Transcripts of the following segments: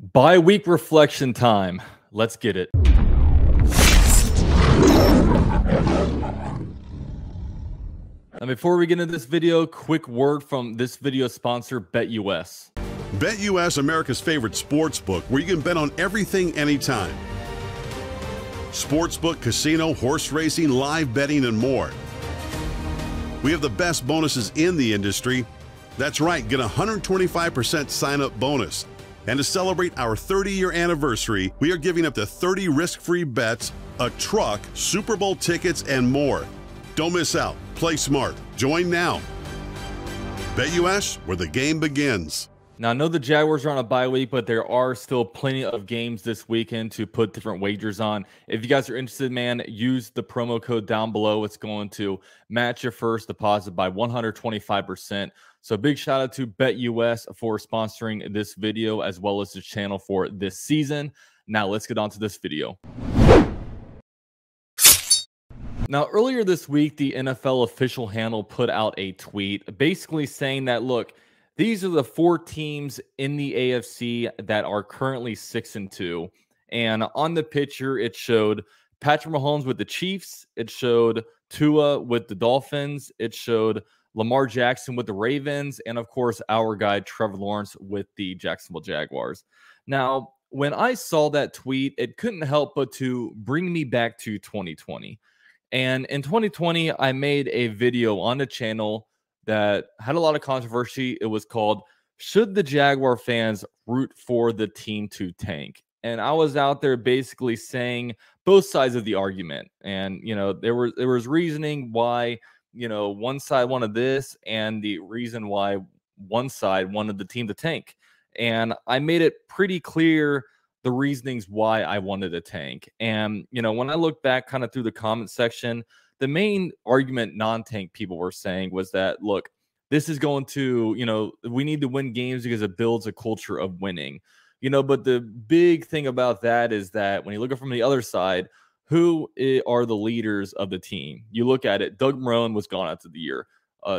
Bye week reflection time. Let's get it. And before we get into this video, quick word from this video sponsor, BetUS. BetUS, America's favorite sportsbook, where you can bet on everything anytime. Sportsbook, casino, horse racing, live betting, and more. We have the best bonuses in the industry. That's right, get a 125% sign-up bonus. And to celebrate our 30-year anniversary, we are giving up to 30 risk-free bets, a truck, Super Bowl tickets, and more. Don't miss out. Play smart. Join now. BetUS, where the game begins. Now, I know the Jaguars are on a bye week, but there are still plenty of games this weekend to put different wagers on. If you guys are interested, man, use the promo code down below. It's going to match your first deposit by 125%. So big shout out to BetUS for sponsoring this video as well as the channel for this season. Now, let's get on to this video. Now, earlier this week, the NFL official handle put out a tweet basically saying that, look, these are the four teams in the AFC that are currently 6-2. And on the picture, it showed Patrick Mahomes with the Chiefs. It showed Tua with the Dolphins. It showed Lamar Jackson with the Ravens. And, of course, our guy Trevor Lawrence with the Jacksonville Jaguars. Now, when I saw that tweet, it couldn't help but to bring me back to 2020. And in 2020, I made a video on the channel that had a lot of controversy. It was called, Should the Jaguar Fans Root for the Team to Tank? And I was out there basically saying both sides of the argument. And, you know, there was reasoning why, you know, one side wanted this and the reason why one side wanted the team to tank. And I made it pretty clear the reasonings why I wanted a tank. And, you know, when I look back kind of through the comment section, the main argument non-tank people were saying was that, look, this is going to, you know, we need to win games because it builds a culture of winning, you know. But the big thing about that is that when you look at from the other side, who are the leaders of the team? You look at it, Doug Marrone was gone after the year.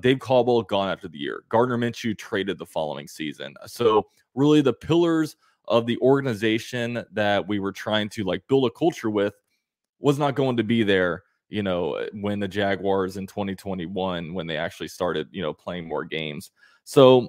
Dave Caldwell gone after the year. Gardner Minshew traded the following season. So really the pillars of the organization that we were trying to like build a culture with was not going to be there, you know, when the Jaguars in 2021, when they actually started, you know, playing more games. So,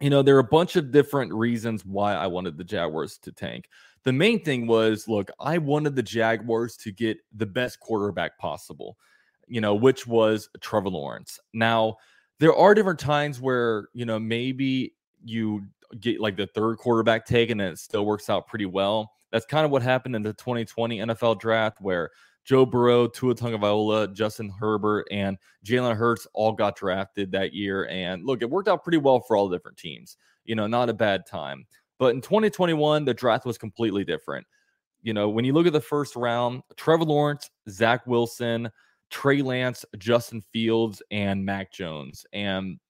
you know, there are a bunch of different reasons why I wanted the Jaguars to tank. The main thing was, look, I wanted the Jaguars to get the best quarterback possible, you know, which was Trevor Lawrence. Now, there are different times where, you know, maybe you get like the third quarterback taken and it still works out pretty well. That's kind of what happened in the 2020 NFL draft where Joe Burrow, Tua Tagovailoa, Justin Herbert, and Jalen Hurts all got drafted that year. And look, it worked out pretty well for all the different teams. You know, not a bad time. But in 2021, the draft was completely different. You know, when you look at the first round, Trevor Lawrence, Zach Wilson, Trey Lance, Justin Fields, and Mac Jones. And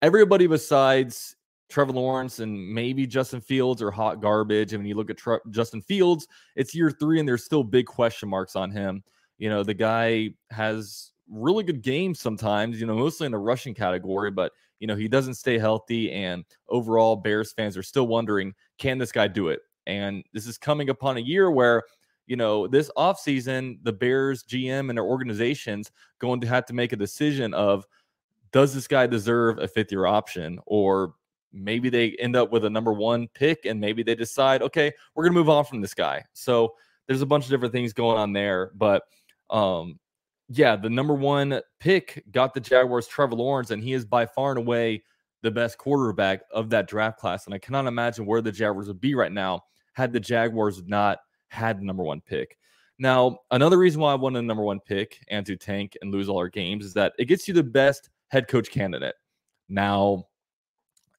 everybody besides Trevor Lawrence and maybe Justin Fields are hot garbage. And when you look at Justin Fields, it's year three and there's still big question marks on him. You know, the guy has really good games sometimes, you know, mostly in the rushing category, but, you know, he doesn't stay healthy. And overall, Bears fans are still wondering, can this guy do it? And this is coming upon a year where, you know, this offseason, the Bears GM and their organization's going to have to make a decision of, does this guy deserve a fifth-year option? Or maybe they end up with a number 1 pick and maybe they decide, okay, we're going to move on from this guy. So there's a bunch of different things going on there. But, yeah, the number 1 pick got the Jaguars Trevor Lawrence, and he is by far and away the best quarterback of that draft class. And I cannot imagine where the Jaguars would be right now had the Jaguars not had the number 1 pick. Now, another reason why I wanted the number 1 pick and to tank and lose all our games is that it gets you the best head coach candidate. Now,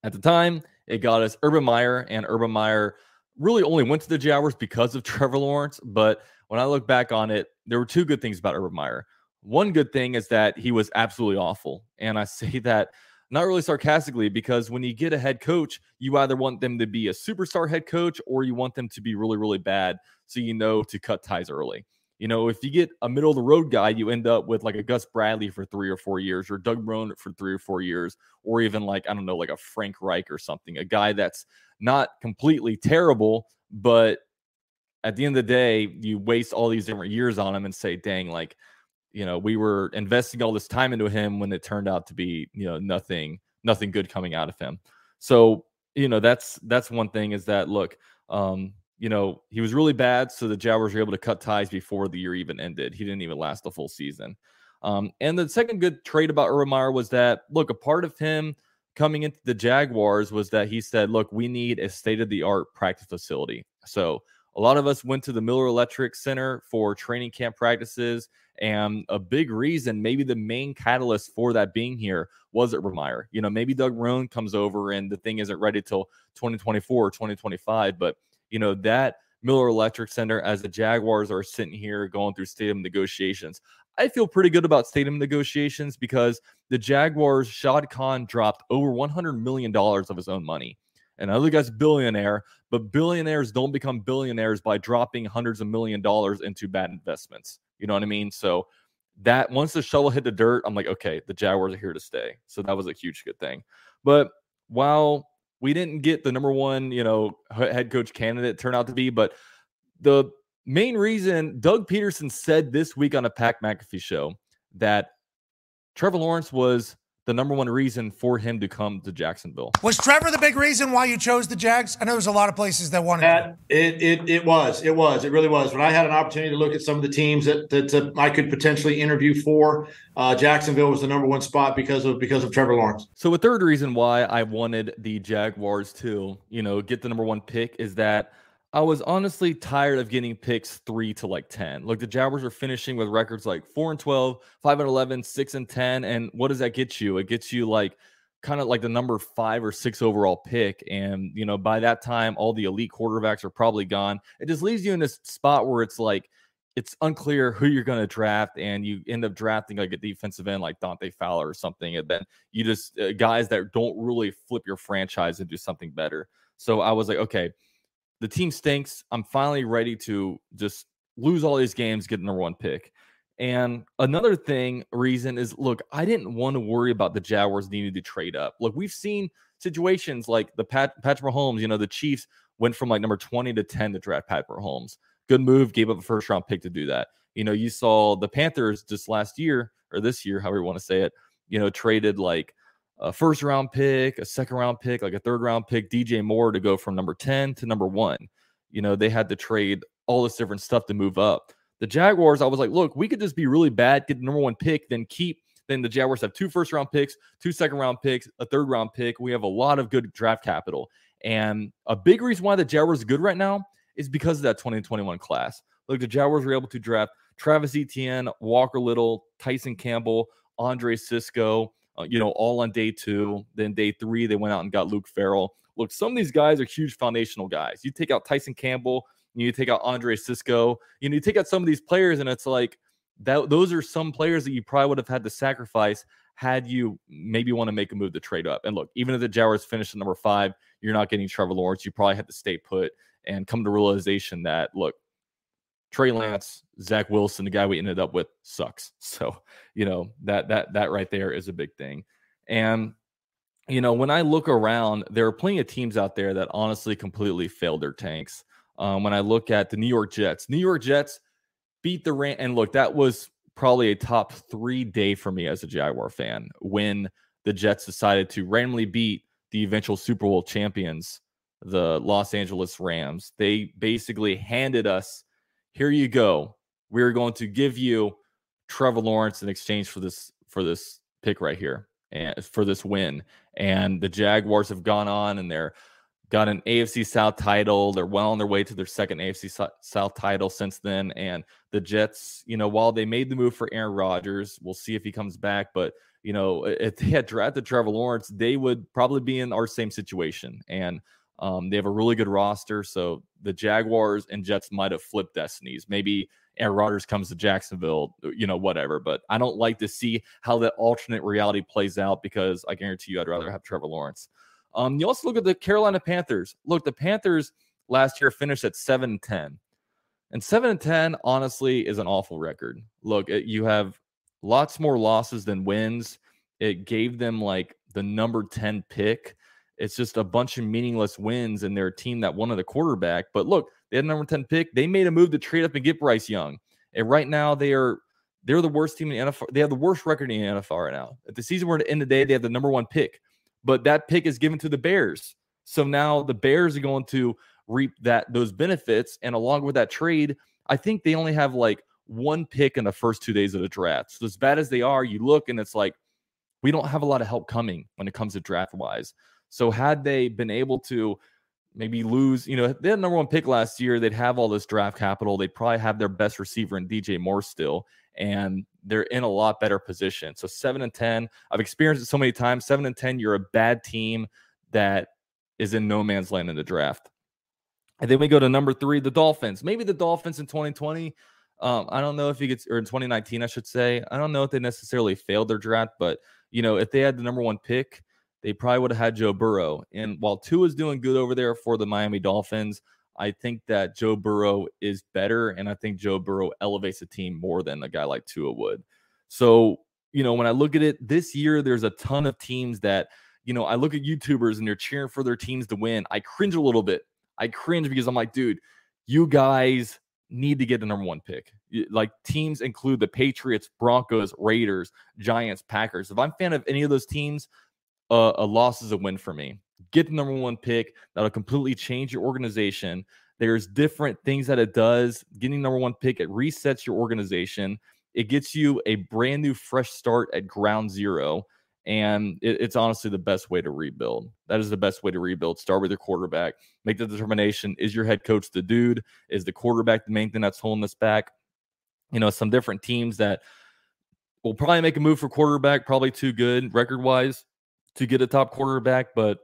at the time, it got us Urban Meyer, and Urban Meyer really only went to the Jaguars because of Trevor Lawrence. But when I look back on it, there were two good things about Urban Meyer. One good thing is that he was absolutely awful. And I say that not really sarcastically, because when you get a head coach, you either want them to be a superstar head coach or you want them to be really, really bad so you know to cut ties early. You know, if you get a middle-of-the-road guy, you end up with like a Gus Bradley for 3 or 4 years or Doug Rohn for 3 or 4 years or even like, I don't know, like a Frank Reich or something, a guy that's not completely terrible, but at the end of the day, you waste all these different years on him and say, dang, like, you know, we were investing all this time into him when it turned out to be, you know, nothing good coming out of him. So, you know, that's one thing is that, look, you know, he was really bad. So the Jaguars were able to cut ties before the year even ended. He didn't even last the full season. And the second good trait about Urban Meyer was that, look, a part of him coming into the Jaguars was that he said, look, we need a state-of-the-art practice facility. So a lot of us went to the Miller Electric Center for training camp practices, and a big reason, maybe the main catalyst for that being here, was Urban Meyer. You know, maybe Doug Rohn comes over and the thing isn't ready till 2024 or 2025, but, you know, that Miller Electric Center, as the Jaguars are sitting here going through stadium negotiations, I feel pretty good about stadium negotiations because the Jaguars, Shad Khan, dropped over $100 million of his own money. And the other guy's billionaire, but billionaires don't become billionaires by dropping hundreds of million dollars into bad investments. You know what I mean? So that once the shovel hit the dirt, I'm like, okay, the Jaguars are here to stay. So that was a huge good thing. But while we didn't get the number one, you know, head coach candidate turn out to be, but the main reason, Doug Peterson said this week on a Pat McAfee show that Trevor Lawrence was the number one reason for him to come to Jacksonville. Was Trevor the big reason why you chose the Jags? I know there's a lot of places that wanted to. It was. It really was. When I had an opportunity to look at some of the teams that I could potentially interview for, Jacksonville was the number one spot because of Trevor Lawrence. So a third reason why I wanted the Jaguars to, you know, get the number one pick is that I was honestly tired of getting picks 3 to 10. Look, the Jaguars are finishing with records like 4-12, 5-11, 6-10. And what does that get you? It gets you like kind of like the number 5 or 6 overall pick. And, you know, by that time, all the elite quarterbacks are probably gone. It just leaves you in this spot where it's like, it's unclear who you're going to draft, and you end up drafting like a defensive end like Dante Fowler or something. And then you just guys that don't really flip your franchise and do something better. So I was like, okay, the team stinks. I'm finally ready to just lose all these games, get number one pick. And another reason is, look, I didn't want to worry about the Jaguars needing to trade up. Look, we've seen situations like the Patrick Mahomes, you know, the Chiefs went from like number 20 to 10 to draft Patrick Mahomes. Good move, gave up a first-round pick to do that. You know, you saw the Panthers just last year, or this year, however you want to say it, you know, traded like a first-round pick, a second-round pick, like a third-round pick, DJ Moore, to go from number 10 to number 1. You know, they had to trade all this different stuff to move up. The Jaguars, I was like, look, we could just be really bad, get the number 1 pick, then the Jaguars have 2 first-round picks, 2 second-round picks, a third-round pick. We have a lot of good draft capital. And a big reason why the Jaguars are good right now is because of that 2021 class. Look, the Jaguars were able to draft Travis Etienne, Walker Little, Tyson Campbell, Andre Cisco, you know, all on day 2. Then day 3, they went out and got Luke Farrell. Look, some of these guys are huge foundational guys. You take out Tyson Campbell, you take out Andre Cisco, you know, you take out some of these players, and it's like that. Those are some players that you probably would have had to sacrifice had you maybe want to make a move to trade up. And look, even if the Jaguars finished at number 5, you're not getting Trevor Lawrence. You probably had to stay put and come to realization that, look, Trey Lance, Zach Wilson, the guy we ended up with, sucks. So, you know, that right there is a big thing. And, you know, when I look around, there are plenty of teams out there that honestly completely failed their tanks. When I look at the New York Jets beat the Rams. And look, that was probably a top 3 day for me as a Jaguar fan when the Jets decided to randomly beat the eventual Super Bowl champions, the Los Angeles Rams. They basically handed us, here you go, we're going to give you Trevor Lawrence in exchange for this pick right here and for this win. And the Jaguars have gone on and they're got an AFC South title. They're well on their way to their second AFC South title since then. And the Jets, you know, while they made the move for Aaron Rodgers, we'll see if he comes back. But, you know, if they had drafted Trevor Lawrence, they would probably be in our same situation. And they have a really good roster, so the Jaguars and Jets might have flipped destinies. Maybe Aaron Rodgers comes to Jacksonville, you know, whatever. But I don't like to see how that alternate reality plays out because I guarantee you I'd rather have Trevor Lawrence. You also look at the Carolina Panthers. Look, the Panthers last year finished at 7-10. And 7-10, honestly, is an awful record. Look, you have lots more losses than wins. It gave them, like, the number 10 pick. It's just a bunch of meaningless wins in their team that wanted the quarterback. But look, they had a number 10 pick. They made a move to trade up and get Bryce Young. And right now they're the worst team in the NFL. They have the worst record in the NFL right now. If the season were to end today, they have the number 1 pick. But that pick is given to the Bears. So now the Bears are going to reap those benefits. And along with that trade, I think they only have like one pick in the first 2 days of the draft. So as bad as they are, you look and it's like, we don't have a lot of help coming when it comes to draft wise. So had they been able to maybe lose, they had number 1 pick last year, they'd have all this draft capital. They'd probably have their best receiver in DJ Moore still, and they're in a lot better position. So 7-10, I've experienced it so many times. 7-10, you're a bad team that is in no man's land in the draft. And then we go to number 3, the Dolphins. Maybe the Dolphins in 2020. I don't know if you could, or in 2019, I should say. I don't know if they necessarily failed their draft, but if they had the number 1 pick, they probably would have had Joe Burrow. And while Tua is doing good over there for the Miami Dolphins, I think that Joe Burrow is better, and I think Joe Burrow elevates the team more than a guy like Tua would. So, when I look at it this year, there's a ton of teams that, I look at YouTubers and they're cheering for their teams to win. I cringe a little bit. I cringe because I'm like, dude, you guys need to get the number 1 pick. Like, teams include the Patriots, Broncos, Raiders, Giants, Packers. If I'm a fan of any of those teams, a loss is a win for me. Get the number 1 pick. That'll completely change your organization. There's different things that it does. Getting number 1 pick, it resets your organization. It gets you a brand new fresh start at ground zero. And it's honestly the best way to rebuild. That is the best way to rebuild. Start with your quarterback. Make the determination. Is your head coach the dude? Is the quarterback the main thing that's holding us back? Some different teams that will probably make a move for quarterback, probably too good record-wise to get a top quarterback, but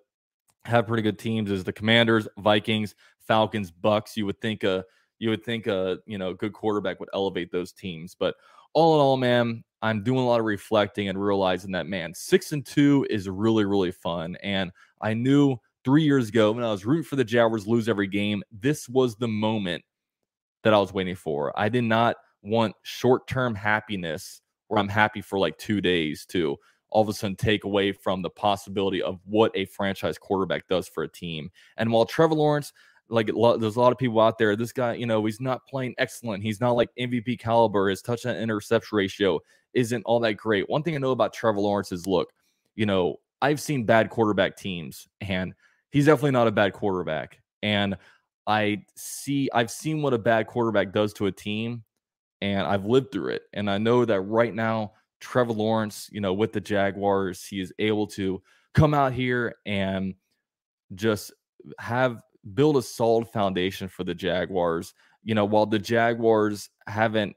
have pretty good teams is the Commanders, Vikings, Falcons, Bucks. You would think a good quarterback would elevate those teams. But all in all, man, I'm doing a lot of reflecting and realizing that, man, 6-2 is really, really fun. And I knew 3 years ago when I was rooting for the Jaguars lose every game, this was the moment that I was waiting for. I did not want short-term happiness where I'm happy for like 2 days to all of a sudden take away from the possibility of what a franchise quarterback does for a team. And while Trevor Lawrence, there's a lot of people out there, this guy, he's not playing excellent. He's not like MVP caliber. His touchdown interception ratio isn't all that great. One thing I know about Trevor Lawrence is, look, I've seen bad quarterback teams, and he's definitely not a bad quarterback. And I've seen what a bad quarterback does to a team, and I've lived through it. And I know that right now, Trevor Lawrence, with the Jaguars, he is able to come out here and just build a solid foundation for the Jaguars. While the Jaguars haven't,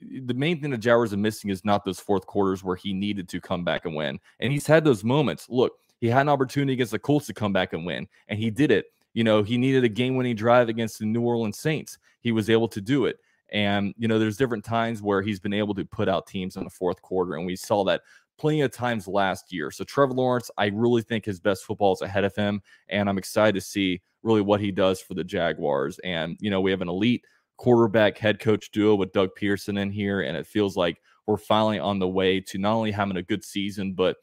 the main thing the Jaguars are missing is not those fourth quarters where he needed to come back and win. And he's had those moments. Look, he had an opportunity against the Colts to come back and win, and he did it. He needed a game-winning drive against the New Orleans Saints. He was able to do it. And, there's different times where he's been able to put out teams in the fourth quarter, and we saw that plenty of times last year. So Trevor Lawrence, I really think his best football is ahead of him, and I'm excited to see really what he does for the Jaguars. And, we have an elite quarterback head coach duo with Doug Peterson in here, and it feels like we're finally on the way to not only having a good season, but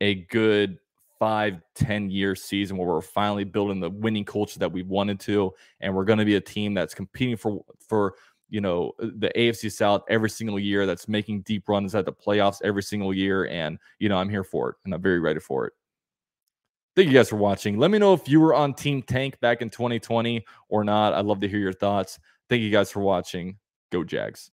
a good 5-10 year season where we're finally building the winning culture that we wanted to, and we're going to be a team that's competing for the AFC South every single year, that's making deep runs at the playoffs every single year. And, I'm here for it, and I'm very ready for it. Thank you guys for watching. Let me know if you were on Team Tank back in 2020 or not. I'd love to hear your thoughts. Thank you guys for watching. Go Jags.